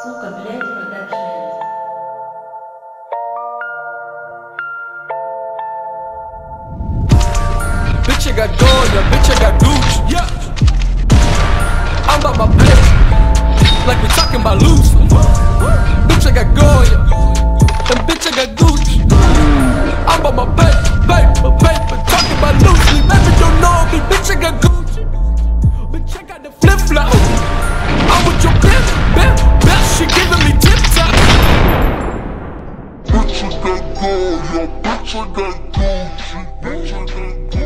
Bitch, I got Goyard, bitch, I got Gucci. Yeah. I'm about my bitch, like we talking about loose. Bitch, I got Goyard, and bitch, I got Gucci. I'm about my bitch, baby, talking about loosely. Baby, don't know me, bitch, I got Gucci. Bitch, I got the flip flop. I'm with your bitch, she giving me tip top. Bitch, I got Goyard, bitch, I got Gucci. Bitch, I got Gucci.